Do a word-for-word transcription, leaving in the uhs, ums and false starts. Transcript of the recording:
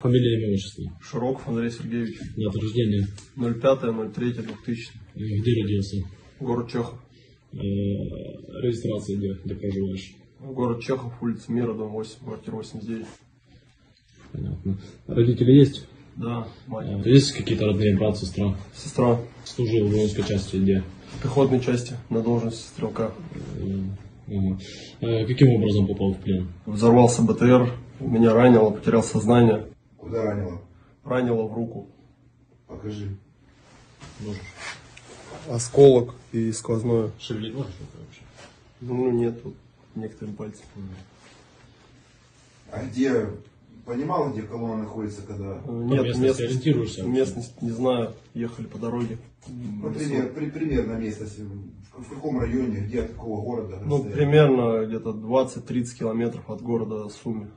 Фамилия, имя, отчество? Широков Андрей Сергеевич. Дата рождения? ноль пятое ноль третье двухтысячного. Где родился? Город Чехов. Э -э регистрация где? Где проживаешь? Город Чехов, улица Мира, дом восемь, квартира восемьдесят девять. Понятно. Родители есть? Да, мать. А, есть какие-то родные, брат, сестра? Сестра. Служил в воинской части где? В пехотной части, на должности стрелка. Ага. А каким образом попал в плен? Взорвался БТР, меня ранило, потерял сознание. Куда ранило? Ранило в руку. Покажи. Можешь. Осколок и сквозное. Шевелить можно вообще? Ну нет, вот некоторым пальцем. А где? Понимал, где колонна находится, когда? Нет, местность, ориентируешься. Местность не знаю, ехали по дороге. Ну, пример, при, примерно местность. В каком районе, где, от какого города? Ну, примерно где-то двадцать-тридцать километров от города Суми.